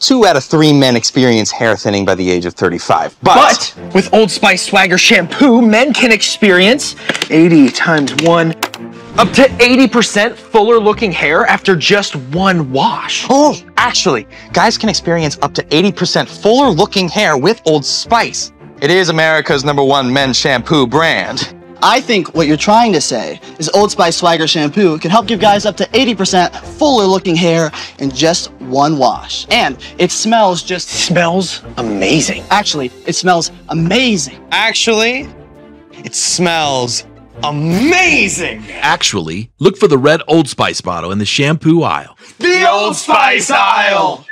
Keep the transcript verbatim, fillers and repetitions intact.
two out of three men experience hair thinning by the age of thirty-five. But, but with Old Spice Swagger Shampoo, men can experience eighty times one, up to eighty percent fuller looking hair after just one wash. Oh, actually, guys can experience up to eighty percent fuller looking hair with Old Spice. It is America's number one men's shampoo brand. I think what you're trying to say is Old Spice Swagger Shampoo can help give guys up to eighty percent fuller looking hair in just one wash. And it smells just- Smells amazing. Actually, it smells amazing. Actually, it smells amazing. Actually, look for the red Old Spice bottle in the shampoo aisle. The Old Spice aisle!